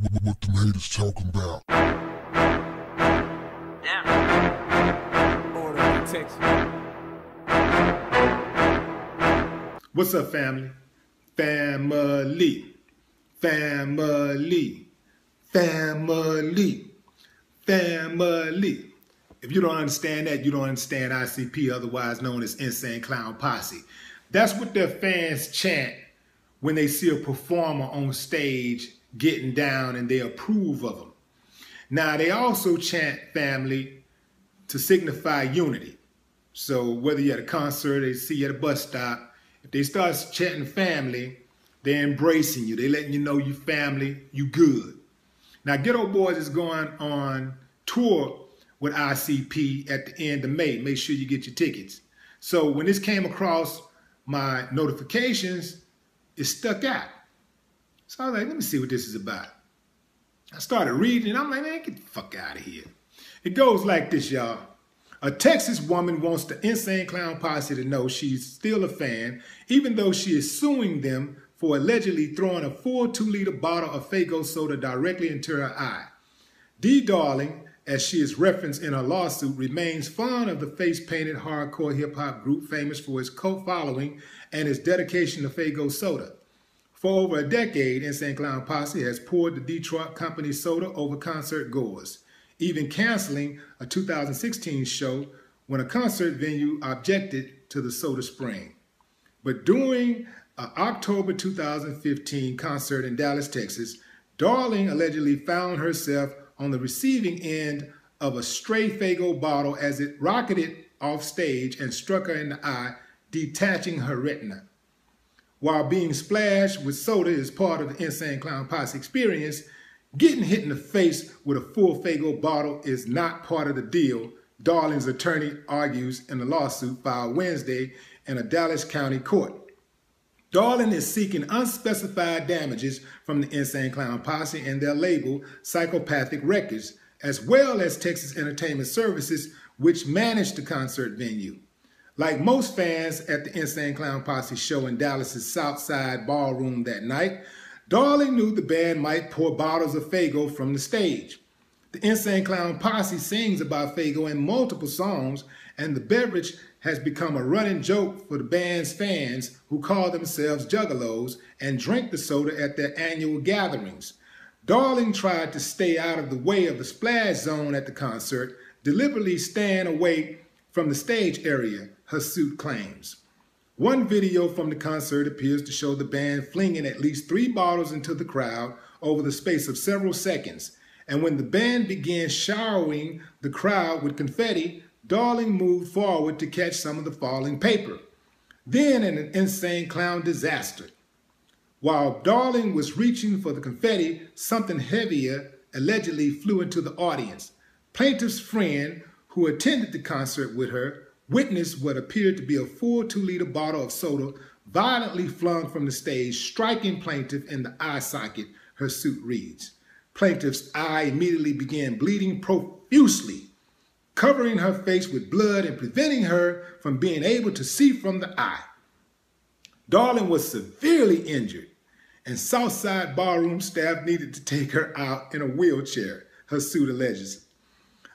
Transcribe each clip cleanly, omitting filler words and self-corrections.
What them haters talking about? Damn. Order Texas. What's up, family? Family. Family. Family. Family. If you don't understand that, you don't understand ICP, otherwise known as Insane Clown Posse. That's what their fans chant when they see a performer on stage getting down and they approve of them. Now, they also chant family to signify unity. So whether you're at a concert, they see you at a bus stop, if they start chanting family, they're embracing you. They're letting you know you family, you good. Now, Geto Boys is going on tour with ICP at the end of May. Make sure you get your tickets. So when this came across my notifications, it stuck out. So I was like, let me see what this is about. I started reading and I'm like, man, get the fuck out of here. It goes like this, y'all. A Texas woman wants the Insane Clown Posse to know she's still a fan, even though she is suing them for allegedly throwing a full 2-liter bottle of Faygo soda directly into her eye. Dee Darling, as she is referenced in her lawsuit, remains fond of the face-painted hardcore hip-hop group famous for its cult following and its dedication to Faygo soda. For over a decade, Insane Clown Posse has poured the Detroit company soda over concert goers, even canceling a 2016 show when a concert venue objected to the soda spraying. But during an October 2015 concert in Dallas, Texas, Darling allegedly found herself on the receiving end of a stray Faygo bottle as it rocketed off stage and struck her in the eye, detaching her retina. While being splashed with soda is part of the Insane Clown Posse experience, getting hit in the face with a full Faygo bottle is not part of the deal, Darling's attorney argues in the lawsuit filed Wednesday in a Dallas County court. Darling is seeking unspecified damages from the Insane Clown Posse and their label, Psychopathic Records, as well as Texas Entertainment Services, which managed the concert venue. Like most fans at the Insane Clown Posse show in Dallas's Southside Ballroom that night, Darling knew the band might pour bottles of Faygo from the stage. The Insane Clown Posse sings about Faygo in multiple songs, and the beverage has become a running joke for the band's fans who call themselves Juggalos and drink the soda at their annual gatherings. Darling tried to stay out of the way of the splash zone at the concert, deliberately staying away from the stage area, her suit claims. One video from the concert appears to show the band flinging at least 3 bottles into the crowd over the space of several seconds, and when the band began showering the crowd with confetti, Darling moved forward to catch some of the falling paper. Then an insane clown disaster. While Darling was reaching for the confetti, something heavier allegedly flew into the audience. Plaintiff's friend, who attended the concert with her, witnessed what appeared to be a full 2-liter bottle of soda violently flung from the stage, striking plaintiff in the eye socket, her suit reads. Plaintiff's eye immediately began bleeding profusely, covering her face with blood and preventing her from being able to see from the eye. Darling was severely injured, and Southside Ballroom staff needed to take her out in a wheelchair, her suit alleges.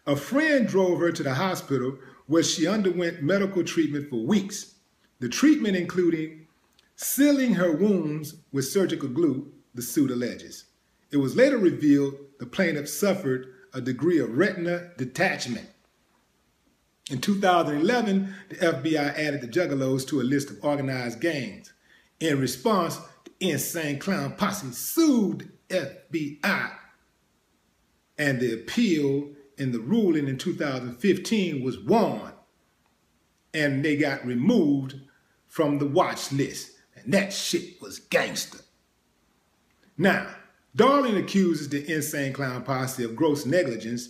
A friend drove her to the hospital where she underwent medical treatment for weeks. The treatment including sealing her wounds with surgical glue, the suit alleges. It was later revealed the plaintiff suffered a degree of retina detachment. In 2011, the FBI added the Juggalos to a list of organized gangs. In response, the Insane Clown Posse sued the FBI, and the appeal in the ruling in 2015 was won, and they got removed from the watch list, and that shit was gangster. Now, Darling accuses the Insane Clown Posse of gross negligence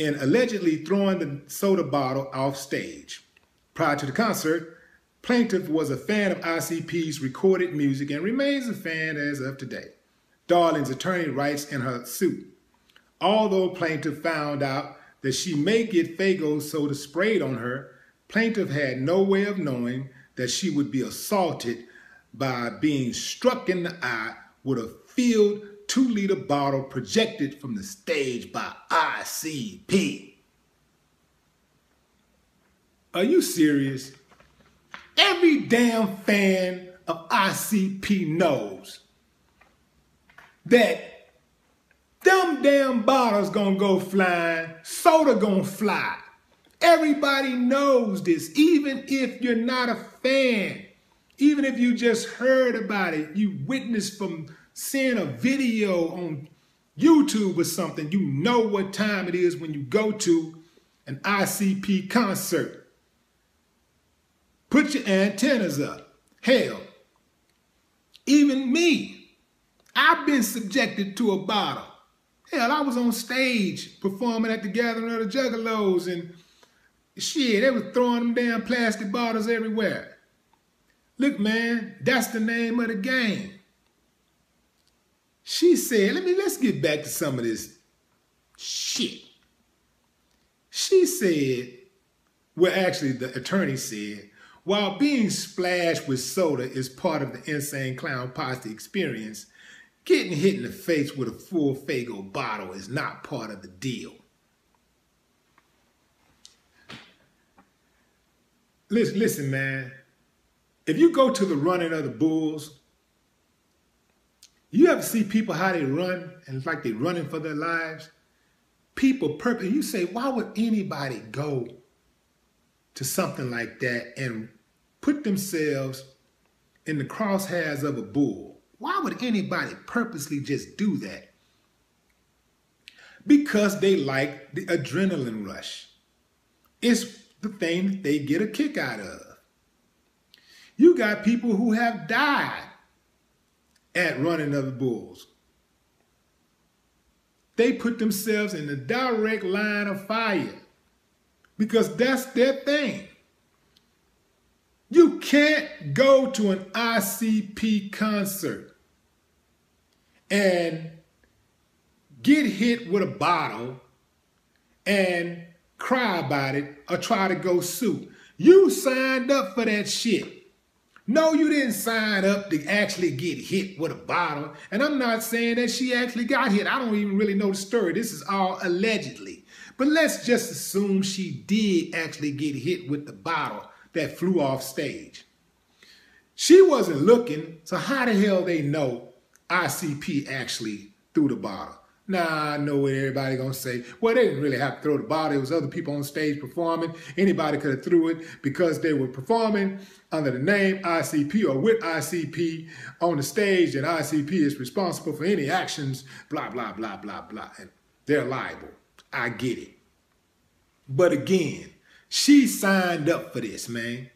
and allegedly throwing the soda bottle off stage. Prior to the concert, plaintiff was a fan of ICP's recorded music and remains a fan as of today. Darling's attorney writes in her suit, although plaintiff found out that she may get Faygo soda sprayed on her, plaintiff had no way of knowing that she would be assaulted by being struck in the eye with a filled 2-liter bottle projected from the stage by ICP. Are you serious? Every damn fan of ICP knows that them damn bottles gonna go flying, soda gonna fly. Everybody knows this, even if you're not a fan. Even if you just heard about it, you witnessed from seeing a video on YouTube or something, you know what time it is when you go to an ICP concert. Put your antennas up. Hell, even me, I've been subjected to a bottle. Hell, I was on stage performing at the Gathering of the Juggalos and shit, they were throwing them damn plastic bottles everywhere. Look, man, that's the name of the game. She said, let's get back to some of this shit. She said, well, actually, the attorney said, while being splashed with soda is part of the Insane Clown Posse experience, getting hit in the face with a full Faygo bottle is not part of the deal. Listen, man. If you go to the running of the bulls, you ever see people how they run and it's like they're running for their lives? People purposely, you say, why would anybody go to something like that and put themselves in the crosshairs of a bull? Why would anybody purposely just do that? Because they like the adrenaline rush. It's the thing that they get a kick out of. You got people who have died at running of the bulls. They put themselves in the direct line of fire because that's their thing. You can't go to an ICP concert and get hit with a bottle and cry about it or try to go sue. You signed up for that shit. No, you didn't sign up to actually get hit with a bottle. And I'm not saying that she actually got hit. I don't even really know the story. This is all allegedly. But let's just assume she did actually get hit with the bottle that flew off stage. She wasn't looking, so how the hell they know ICP actually threw the bottle? Nah, I know what everybody gonna say. Well, they didn't really have to throw the bottle. It was other people on stage performing. Anybody could have threw it because they were performing under the name ICP or with ICP on the stage, and ICP is responsible for any actions, blah, blah, blah, blah, blah. And they're liable. I get it. But again, she signed up for this, man.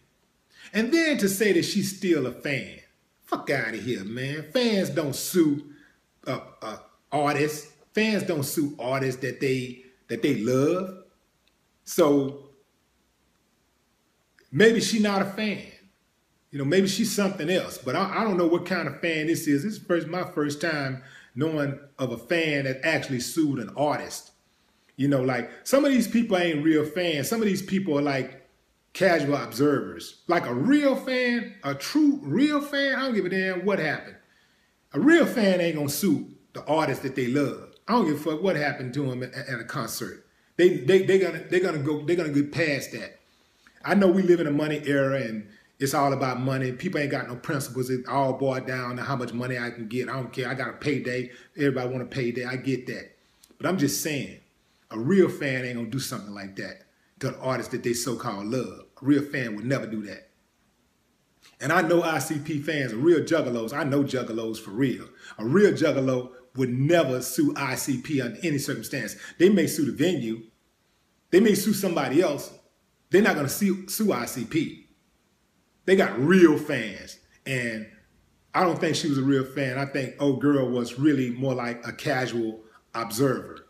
And then to say that she's still a fan. Fuck out of here, man. Fans don't sue artists. Fans don't sue artists that they love. So maybe she's not a fan. You know, maybe she's something else. But I don't know what kind of fan this is. This is my first time knowing of a fan that actually sued an artist. You know, like some of these people ain't real fans. Some of these people are like casual observers. Like a real fan, a true real fan, I don't give a damn what happened. A real fan ain't gonna sue the artist that they love. I don't give a fuck what happened to them at a concert. They're gonna get past that. I know we live in a money era and it's all about money. People ain't got no principles. It's all boiled down to how much money I can get. I don't care. I got a payday. Everybody want a payday. I get that. But I'm just saying, a real fan ain't gonna do something like that to the artist that they so-called love. A real fan would never do that. And I know ICP fans are real juggalos. I know juggalos for real. A real juggalo would never sue ICP under any circumstance. They may sue the venue. They may sue somebody else. They're not going to sue ICP. They got real fans. And I don't think she was a real fan. I think old girl was really more like a casual observer.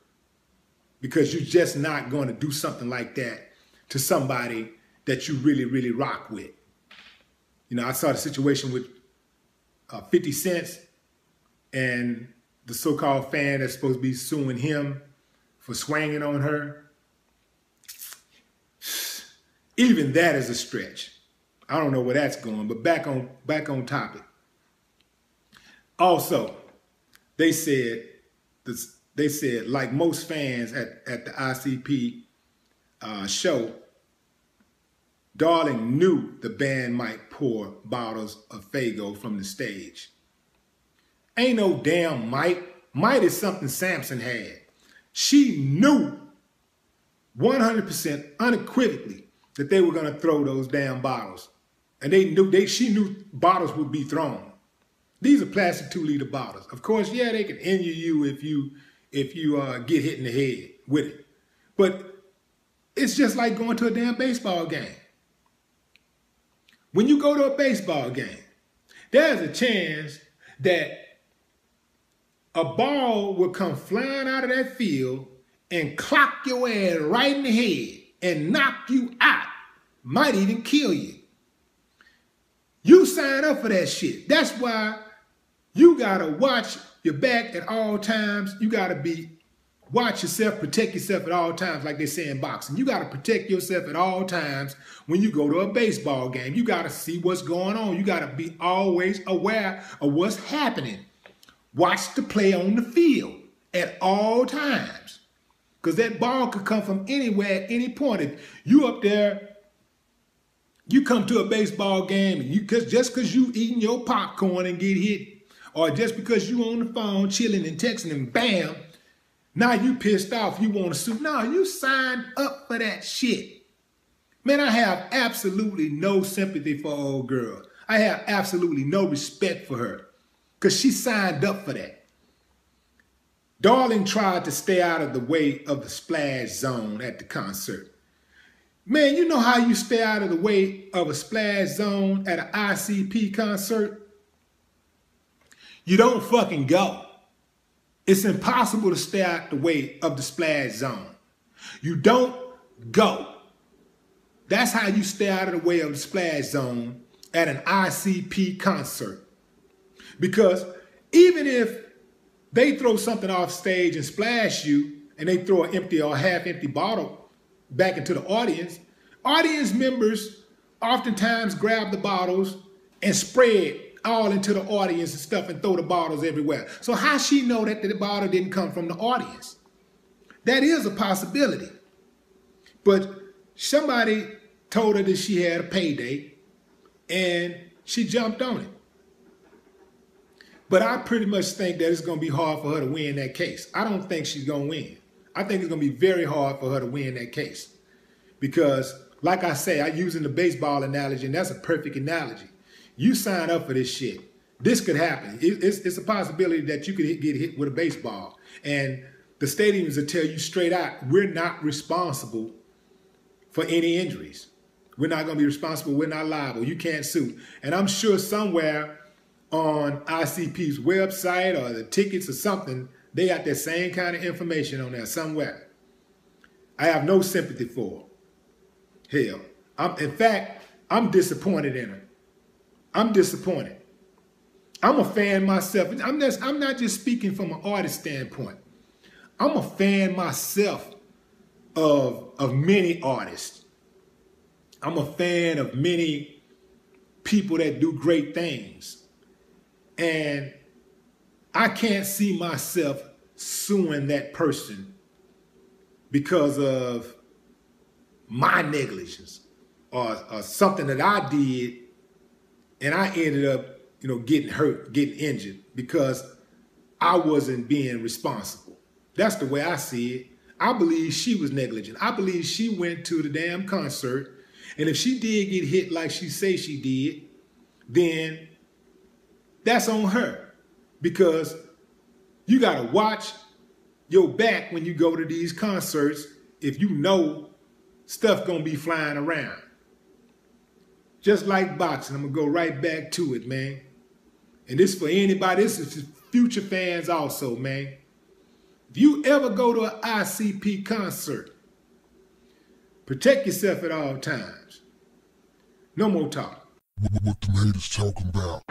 Because you're just not going to do something like that to somebody that you really, really rock with. You know, I saw the situation with 50 Cent and the so-called fan that's supposed to be suing him for swanging on her. Even that is a stretch. I don't know where that's going, but back on topic. Also, they said this, they said, like most fans at the ICP show, Darling knew the band might pour bottles of Faygo from the stage. Ain't no damn might. Might is something Samson had. She knew 100% unequivocally that they were going to throw those damn bottles. And they knew, she knew bottles would be thrown. These are plastic 2-liter bottles. Of course, yeah, they can injure you if you get hit in the head with it. But it's just like going to a damn baseball game. When you go to a baseball game, there's a chance that a ball will come flying out of that field and clock your ass right in the head and knock you out. Might even kill you. You sign up for that shit. That's why you gotta watch your back at all times. You gotta watch yourself, protect yourself at all times, like they say in boxing. You gotta protect yourself at all times when you go to a baseball game. You gotta see what's going on. You gotta be always aware of what's happening. Watch the play on the field at all times, because that ball could come from anywhere at any point. If you up there, you come to a baseball game, and just because you eating your popcorn and get hit, or just because you on the phone chilling and texting, and bam, now you pissed off, you want to sue. No, you signed up for that shit. Man, I have absolutely no sympathy for old girl. I have absolutely no respect for her, because she signed up for that. Darling tried to stay out of the way of the splash zone at the concert. Man, you know how you stay out of the way of a splash zone at an ICP concert? You don't fucking go. It's impossible to stay out the way of the splash zone. You don't go. That's how you stay out of the way of the splash zone at an ICP concert. Because even if they throw something off stage and splash you, and they throw an empty or half-empty bottle back into the audience, audience members oftentimes grab the bottles and spray it all into the audience and stuff and throw the bottles everywhere. So how she know that the bottle didn't come from the audience? That is a possibility. But somebody told her that she had a payday, and she jumped on it. But I pretty much think that it's going to be hard for her to win that case. I don't think she's going to win. I think it's going to be very hard for her to win that case. Because, like I say, I'm using the baseball analogy, and that's a perfect analogy. You sign up for this shit. This could happen. It's a possibility that you could get hit with a baseball. And the stadiums will tell you straight out, we're not responsible for any injuries. We're not going to be responsible. We're not liable. You can't sue. And I'm sure somewhere on ICP's website or the tickets or something, they got that same kind of information on there somewhere. I have no sympathy for her. Hell, in fact, I'm disappointed in her. I'm disappointed. I'm a fan myself. I'm not just speaking from an artist standpoint. I'm a fan myself of many artists. I'm a fan of many people that do great things. And I can't see myself suing that person because of my negligence or something that I did, and I ended up, you know, getting hurt, getting injured because I wasn't being responsible. That's the way I see it. I believe she was negligent. I believe she went to the damn concert, and if she did get hit like she say she did, then that's on her, because you got to watch your back when you go to these concerts if you know stuff going to be flying around. Just like boxing, I'm going to go right back to it, man. And this for anybody, this is future fans also, man. If you ever go to an ICP concert, protect yourself at all times. No more talk. What them haters talking about?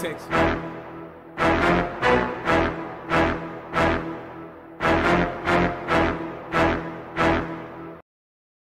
Texas.